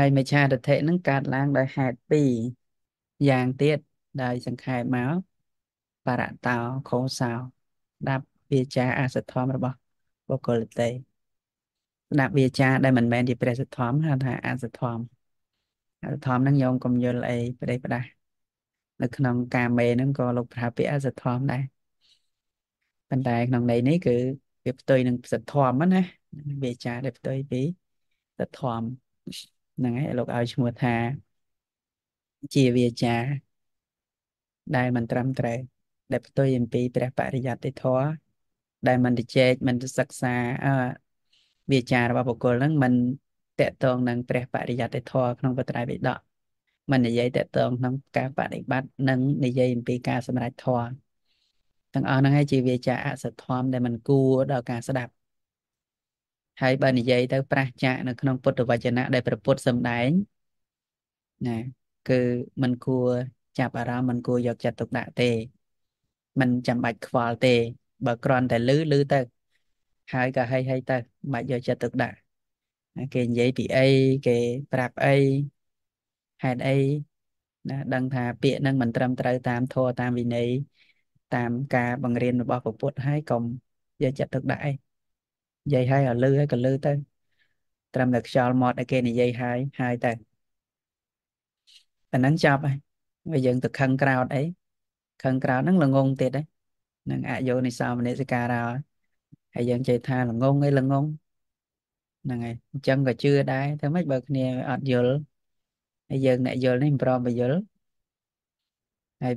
Hay mấy cha được thế nâng cạt lang đời hạt bì Giàng tiết đời sẵn khai máu Bà rạn tàu khổ sao Đạp bia cha á sẽ thóm rồi bỏ Bố cổ lịch tế Đạp bia cha đời mình mẹn dịp bà sẽ thóm hơn hả á sẽ thóm Á sẽ thóm nâng dông công dô lệ bà đây bà đà Lực nông cà mê nâng cô lục bà bia á sẽ thóm đây Bên đây nông đầy ní cứ Bịp tươi nâng sẽ thóm á nha Bia cha đẹp tươi bí Sẽ thóm Nâng ấy lục áo chung mùa thà Chia bia cha ដែលมันត្រឹមត្រូវដែលបទយមពីព្រះបរិយត្តិធម៌ mình chẳng bạch khóa tê bà còn tại lứ tơ hai cả hay hay tơ bạch do chất thực đã cái giấy bị ấy cái rạp ấy hạt ấy đang thả biện đang mình trầm trời tam thua tam vì nấy tam ca bằng riêng và bao phục bột hai cộng do chất thực đại giấy hai ở lư hay còn lư tơ trầm được cho một cái này giấy hai hai tơ mình đang chọc này bây giờ thực khăn crowd đấy khăn crowd nó là ngôn tiệt đấy nâng ạ vô này sao mà để sẽ cà ra hãy dân chơi tha là ngôn ấy là ngôn nâng này chân và chưa đái thế mấy bậc này ọt dữ hãy dân này dữ nên pro bà dữ hãy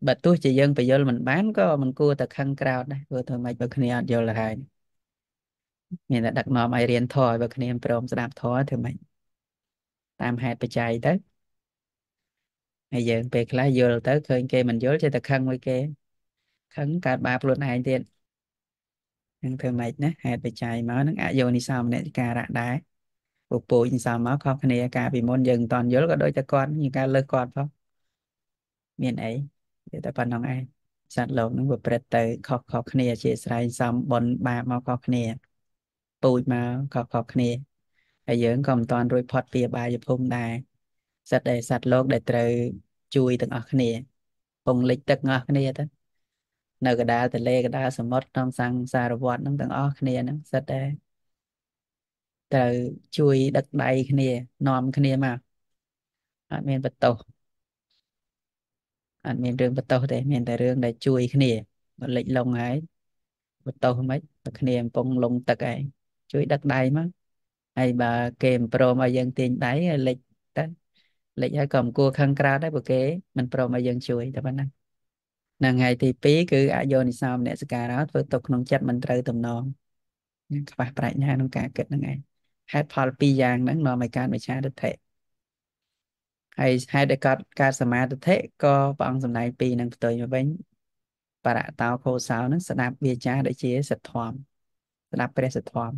bà tôi chỉ dân bà dữ mình bán có mình cua thật khăn crowd đấy vừa thôi mấy bậc này ọt dữ là hai nên là đặc nòm ai riêng thôi bậc này pro sẽ đạp thôi thì mình tam hạt bà chạy tới bây giờ việc là vô tới khơi kia mình vô cho ta khăn với kia khấn cả bạp luôn hai tiền nhưng thưa mệt nhé hai bị chạy máu nó ngã vô đi sao mình để cà rạ đá buộc bụi như sao máu không này cà bị môn dừng toàn vô có đôi ta con như ca lơ con không miền ấy để ta phần lòng ai sạt lộn nó vừa bệt tới khóc khóc này chị sai xong bồn bà mau khóc này bụi mà khóc khóc này bây giờ còn toàn rồi phật bìa bà chụp hôm đài สัตว์ได้สัตว์โลกได้ត្រូវជួយទាំងអស់គ្នាពងលិចទឹកអស់គ្នាទៅនៅកដាតលេកដាសមុទ្រក្នុងសង្សារវត្តហ្នឹងទាំងអស់គ្នាហ្នឹងសិតដែរត្រូវជួយដឹកដៃគ្នានាំគ្នាមកអត់មានបន្ទោសអត់មានរឿងបន្ទោសទេមានតែរឿងដែលជួយគ្នាលិចលងហើយបន្ទោសមិនខ្មិចបើគ្នាពងលងទឹកឯងជួយដឹកដៃមកហើយបើគេមិនព្រមឲ្យយើងទាញដៃឲ្យលិច តែលេចឲ្យកំគួរខាងក្រៅដែរបើគេមិនព្រមឲ្យយើងជួយតែប៉ុណ្ណឹងនឹងខ្វះប្រាជ្ញាក្នុងការគិតហ្នឹងឯងហេតុផលពីរយ៉ាងហ្នឹងនាំឲ្យកើតមិច្ឆាទិដ្ឋិហើយហេតុតែកើតការសមាធិក៏ព្រះអង្គសម្ដែងពីរនឹងផ្ទុយមកវិញបរតោខោសោនឹងស្ដាប់វាចាដូចជាសទ្ធំស្ដាប់ព្រះសទ្ធំ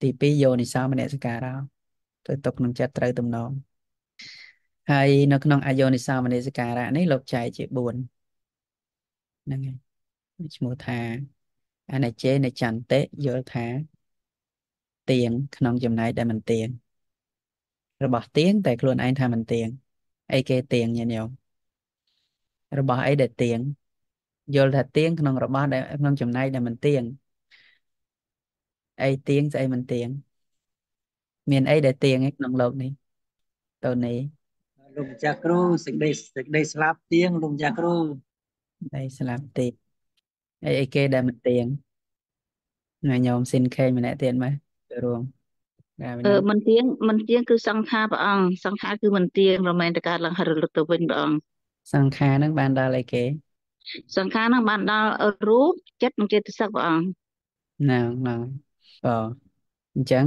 ទី2យោនិសោមនសិការៈនេះលោកចែកជា 4 ហើយ នៅ ក្នុង អ យោ និ សា ម នេ សិ ការៈ នេះ លោក ចែក ជា 4 ហ្នឹង ហើយ ឈ្មោះ ថា អនិច្ចេ និច្ឆន្តិ យល់ ថា ទៀង ក្នុង ចំណែក ដែល មិន ទៀង របស់ ទៀង តែ ខ្លួន ឯង ថា មិន ទៀង អី គេ ទៀង ញាតិ ញោម របស់ អី ដែល ទៀង យល់ ថា ទៀង ក្នុង របស់ ដែល ក្នុង ចំណែក ដែល មិន ទៀង អី ទៀង ស្អី មិន ទៀង មាន អី ដែល ទៀង ក្នុង លោក នេះ ទៅ នេះ លោកចាក់គ្រូសេចក្តីស្លាប់ទៀងលោកចាក់គ្រូឯឯគេដែលមិនទៀងញោមសិនខេមិនតែទៀតមើលទៅរួមតែមិនទៀងមិនទៀងគឺសង្ខារព្រះអង្គសង្ខារគឺមិនទៀងរមែនតកាលឡើងហរលុបទៅវិញព្រះអង្គសង្ខារនឹងបានដល់អីគេសង្ខារនឹងបានដល់រូបចិត្តនឹងចេតសិកព្រះអង្គហ្នឹងហើយទៀ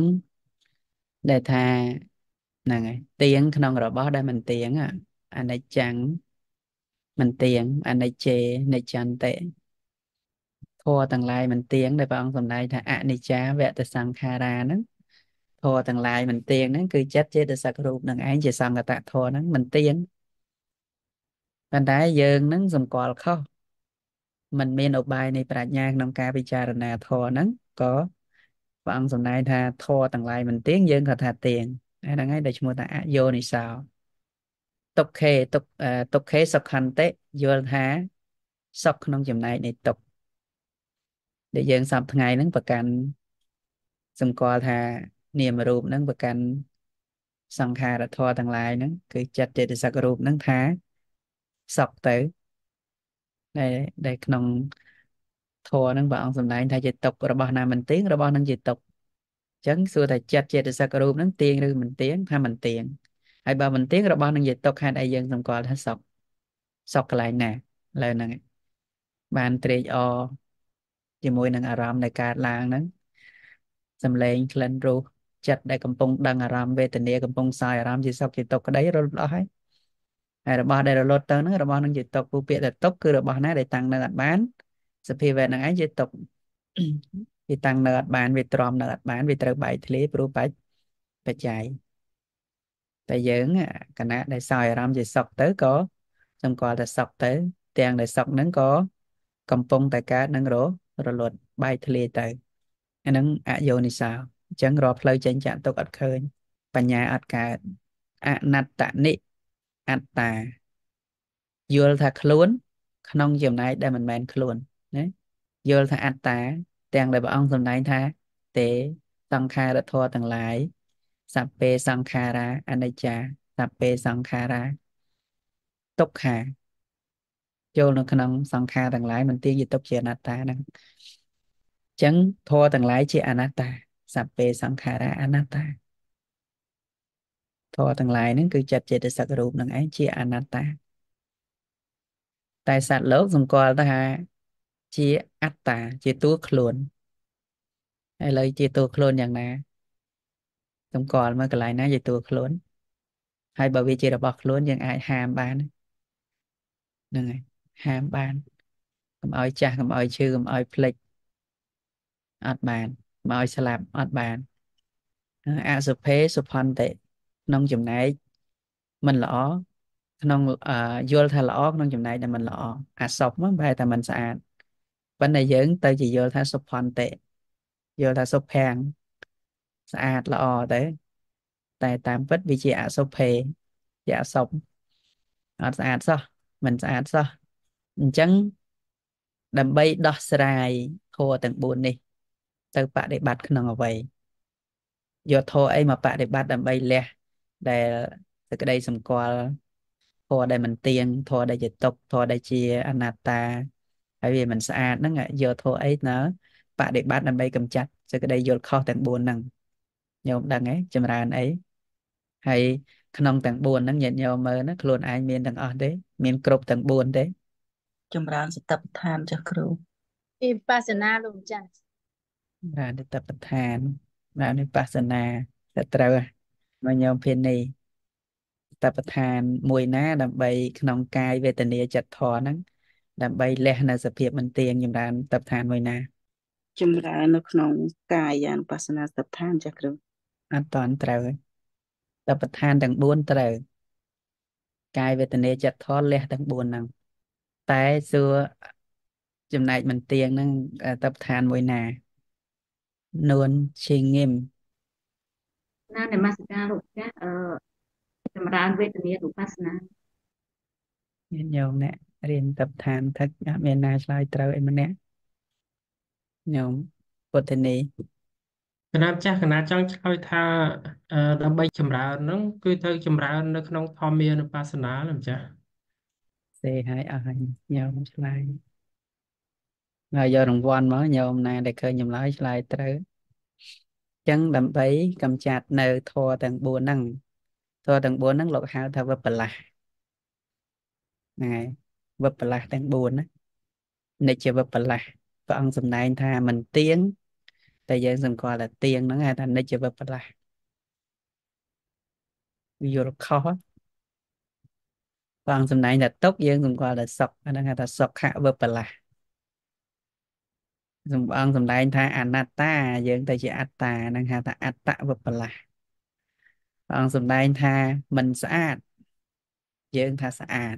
ង ក្នុង របស់ ដែល មិន ទៀង អា និច្ចំ មិន ទៀង អនិច្ចេ និច្ឆន្តិ ធម៌ ទាំង ឡាយ មិន ទៀង ដែល ព្រះអង្គ សម្ដែង ថា អនិច្ចា វត សង្ខារា ហ្នឹង ធម៌ ទាំង ឡាយ មិន ទៀង ហ្នឹង គឺ ចិត្ត ចេតសិក រូប នឹង ឯង ជា សង្កតធម៌ ហ្នឹង មិន ទៀង ប៉ុន្តែ យើង ហ្នឹង សម្គាល់ ខុស មិន មាន ឧបាយ នៃ ប្រាជ្ញា ក្នុង ការ ពិចារណា ធម៌ ហ្នឹង ក៏ Bọn hôm nay tha thua tầng lại mình tiếng dân thật thà tiền hay đang ấy để chúng ta vô này sao tục khế sọc hành tế vô há sọc nông chùm này này tục để dân sập ngày nắng bậc canh xung quanh tha niềm rụp nắng bậc canh song kha đã thua tầng lại nắng cứ chặt để sạc rụp nắng thá sọc tử đây đây nông thua nắng bọn hôm nay tha dịch tục rồi bọn nào mình tiếng rồi bọn năng dịch tục chấn xưa thầy chặt chẽ để sạc rụp nắng tiền rồi mình tiếng hay mình tiền ai ba mình tiếng rồi bao năng dịch tục hay đại dân xong qua hết sọc sọc lại nè lời này bàn tre o chỉ môi năng aram đại ca làng nắng xâm lên lên ru chặt đại cầm pung đằng aram về tình địa cầm pung sai aram chỉ sọc dịch tục cái đấy rồi đó hay rồi bao đây rồi lột tơ nữa rồi bao năng dịch tục vụ việc là tục cứ rồi bao này để tăng năng bán sự phi về năng ấy dịch tục vì tăng năng bán vì tròn năng bán vì trời bảy thế pro bảy chạy tại dưỡng cả nãy để soi ram gì sọc tới có trong qua là sọc tới tiền để sọc nắng có cầm pung tại cá nắng rổ rồi luật bay thề tới nắng ạ vô này sao chẳng rõ lời chảnh chạm tục ắt khơi bà nhà ắt cả ạ nạt tạ nị ắt tà yul tha khluon trong giùm này để mình men khluon đấy yul tha ắt tà tiền để bà ông giùm này tha tế tăng kha đã thua tầng lại Sape Sankhara Anacha Sape Sankhara Túc Hà Vô nó khả năng Sankha tầng lái mình tiếng gì túc chìa Anatta chấn thua tầng lái chìa Anatta Sape Sankhara Anatta thua tầng lái nó cứ chặt chìa để sạc rụp nâng ấy chìa Anatta tại sạc lớp dùng qua ta ha chìa Atta chìa tuốt luôn hay lời chìa tuốt luôn nhàng nè không còn mà cái lại nói về tuột luôn hay bởi vì chỉ là bọc luôn nhưng ai ham ban này ham ban cầm oi cha cầm oi chư cầm oi plek ọt bàn cầm oi slap ọt bàn ạ sụp phế sụp hòn tệ nông chùm này mình lỏ nông vô thay lỏ nông chùm này là mình lỏ ạ sọc mất bài tại mình sạch vấn đề dưỡng tới chỉ vô thay sụp hòn tệ vô thay sụp hàng sạch lọ tới tại tam vết vì chị ạ sốc phê chị ạ sốc sạch sao mình sạch sao chẳng đầm bay đọc sài thua tầng buồn đi từ bạn để bắt nó vậy do thôi ấy mà bạn để bắt đầm bay lẹ để từ cái đây xong qua thua đây mình tiền thua đây dịch tục thua đây chị Anatta bởi vì mình sạch nó ngại do thôi ấy nó bạn để bắt đầm bay cầm chặt từ cái đây vô kho tầng buồn năng nhôm đằng ấy châm ran ấy hay khăn tầng buồn nó nhận nhôm mơ nó luôn ai miền tầng ở đấy miền cột tầng buồn đấy châm ran sẽ tập than cho kêu vipassana luôn chứ ran để tập than ran vipassana sẽ trâu mà nhôm phiền này tập than mùi ná đầm bay khăn cài về tình địa chặt thò nắng đầm bay lẹ là sự việc mình tiền châm ran tập than mùi ná châm ran nó khăn cài dàn vipassana tập than cho kêu an toàn trời tập than tầng buồn trời cài về tình chặt thoát lẹ tầng buồn năng tại xưa chừng này mình tiền năng tập than mùi nà nôn chi nghiêm năng để masca lục các chừng ra về tình lục phát năng nhiều nè riêng tập than thật miền Nam lại trời em nè nhiều bột tình Nam chắc là trong chơi tha đâm bay chầm ra nó cứ thôi chầm ra nó không tham mê nó pasana làm cha. Thế hai anh nhau lại. Ngày giờ đồng quan mới nhau hôm nay để khơi nhầm lại tới. Chẳng đâm bay cầm chặt nơi thua tầng buồn năng thua tầng buồn năng lộc hào thà vấp là. Này vấp là tầng buồn á. Này chưa vấp là. Và ông hôm nay tha mình tiếng tại dân dân qua là tiền nó ngay thành nó chưa vật vật lại ví dụ là khó còn dùm này là tốt dân dân qua là sọc nó ngay ta sọc hạ vật vật lại dùm bọn dùm này thay Anatta dân ta chỉ Atta nó ngay ta Atta vật vật lại còn dùm này thay mình sạch dân ta sạch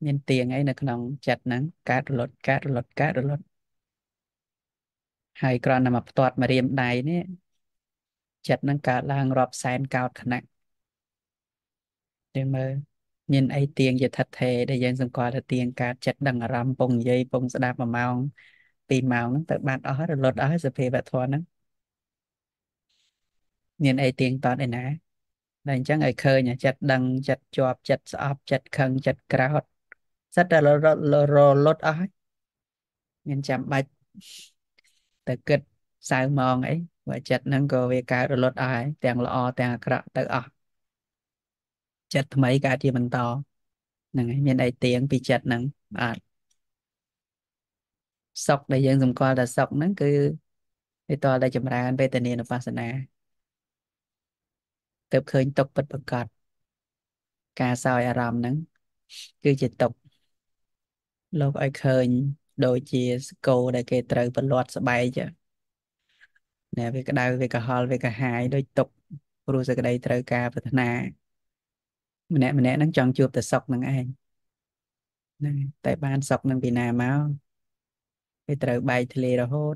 nên tiền ấy là không chặt nắng cá rồi lót cá rồi lót cá rồi lót hai con nằm ở toạt mà riêng này nè chặt nắng cá lang rọp sen cao khả năng để mà nhìn ấy tiền về thật thể để dân dân coi là tiền cá chặt đằng rằm bông dây bông sẽ đạp mà màu tì màu nó tự bạn ở rồi lót ở rồi phê và thoa nó nhìn ấy tiền toạt này nè nên chẳng ai khơi nhỉ chặt đằng chặt chọp chặt sọp chặt khăn chặt cào rất là lót ở nhìn chạm bạch từ kết sao mòn ấy và chặt năng cơ về cái lót ai tàng lọ tàng cọ tự ở chặt mấy cái gì mình to nè miền ấy tiếng bị chặt nắng à sọc đây dân dùng coi là sọc nó cứ đi to đây chậm ra anh về tên niên và sana tập khơi tộc bật bật cọt cà soi aram nắng cứ chỉ tộc lúc ấy khơi đôi chia cô để kê trời bật lót sẽ bay chứ nè về cái đau về cái hò về cái hài đôi tục rồi giờ cái đây trời ca và thà mình nè nó chọn chụp từ sọc năng anh tại ban sọc năng bị nà máu cái trời bay thì lì rồi hốt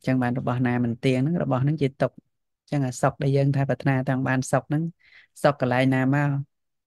chẳng bạn bỏ nà mình tiền nó bỏ nó chỉ tục chẳng là sọc đại dân thay và thà thằng ban sọc nó sọc cái lại nà máu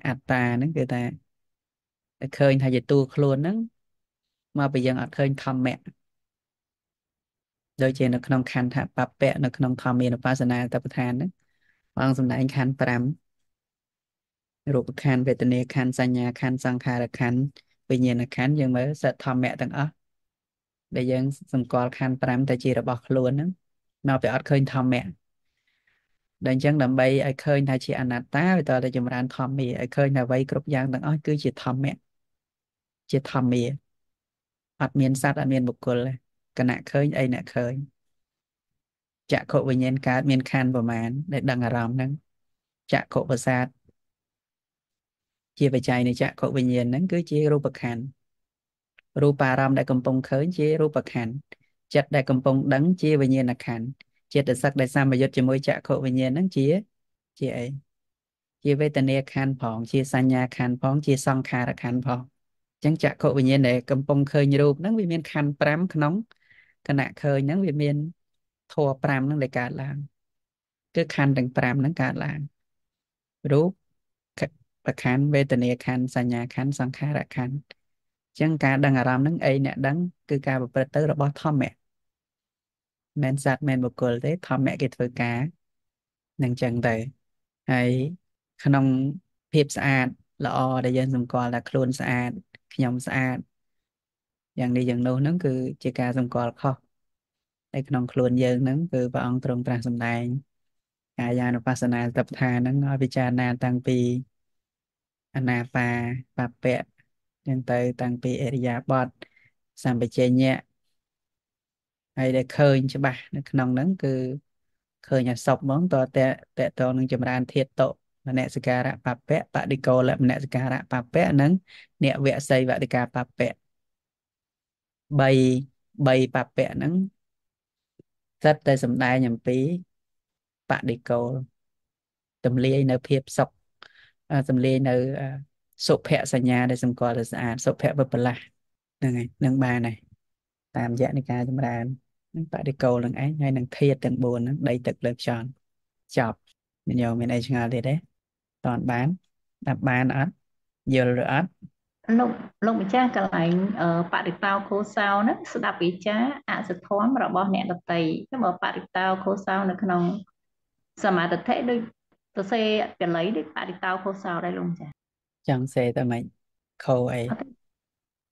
ạt tà nó kêu ta khơi thà chỉ tu luôn nó mà bây giờ ở khơi thầm mẹ đôi khi nó không khăn thả bạp bẹ nó không thầm mẹ nó phá sản này tập thàn đó bằng dùm anh khăn pram rụp khăn về tình yêu khăn xa nhà khăn sang khá là khăn vì nhiên là khăn nhưng mà sẽ thầm mẹ tầng ớt để dân dùm có khăn pram ta chỉ là bọc luôn đó mà phải ở khơi thầm mẹ đơn chân đầm bây ở khơi thả chị anh ta vì tôi đã dùng ra thầm mẹ ở khơi là vây group giang tầng ớt cứ chỉ thầm mẹ chỉ thầm mẹ ở miền sát ở miền bục cồn này cả nạ khơi ấy nạ khơi chạ khổ với nhân cá miền khan và màn để đằng ở ròng nắng chạ khổ và sát chia về chạy này chạ khổ với nhân nắng cứ chia rupa khan rupa ram đại cầm pong khơi chia rupa khan chặt đại cầm pong đắng chia với nhân là khan chia từ sắc đại sam và dốt chỉ môi chạ khổ với nhân nắng chia ấy chia về tên e khan phong chia sanya khan phong chia song kha là khan phong chẳng chạ khổ với nhân này cầm pong khơi như rup nắng vì miền khan pram khóng cả nạ khơi nắng vì miền thua pram nắng để cả làng cứ khan đằng pram nắng cả làng rup và khan về tên e khan sanya khan song kha là khan chẳng cả đằng ở ròng nắng ấy nè đắng cứ cả bậc bậc tới là bao thọ mẹ men sát men bậc cờ thế thọ mẹ cái thời cá nàng chẳng tới ấy khăn hiệp sạch lọ để dân dùng coi là khôn sạch อย่างนี้យើងនោះហ្នឹងគឺជាការសង្កល់ខុស អ្នកវគ្គសីវតិកាបព្វៈបដិកោលៈមនសិការៈបព្វៈនឹងអ្នកវគ្គសីវតិកាបព្វៈនឹងសត្វតែសំដែងអំពីបដិកោលទំលាយនៅភាពសុខសំលាយនៅសុភៈសញ្ញាដែលសម្គាល់ដោយស្អាតសុភៈវិបលាសហ្នឹងហើយនឹងបានហើយតាមរយៈនៃការចម្រើនបដិកោលនឹងឯងហើយនឹងធាតុទាំង 4 ហ្នឹងដីទឹកលើផ្សោតចប់ញញោមមានអីឆ្ងល់ទៀតទេ តើបានអត់យល់ឬអត់ លោកម្ចាស់កន្លែងបរិតោខោសោនឹងស្ដាប់វិចារអសធម្មរបស់អ្នកដតីគឺបើបរិតោខោសោនៅក្នុងសមាធិដូច Tớ xe cái lấy đi cả thì tao khâu sao đây luôn chả. Chẳng xe ta mày khâu ấy.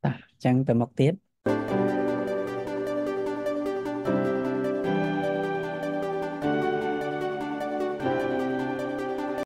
ta chẳng về một tiết.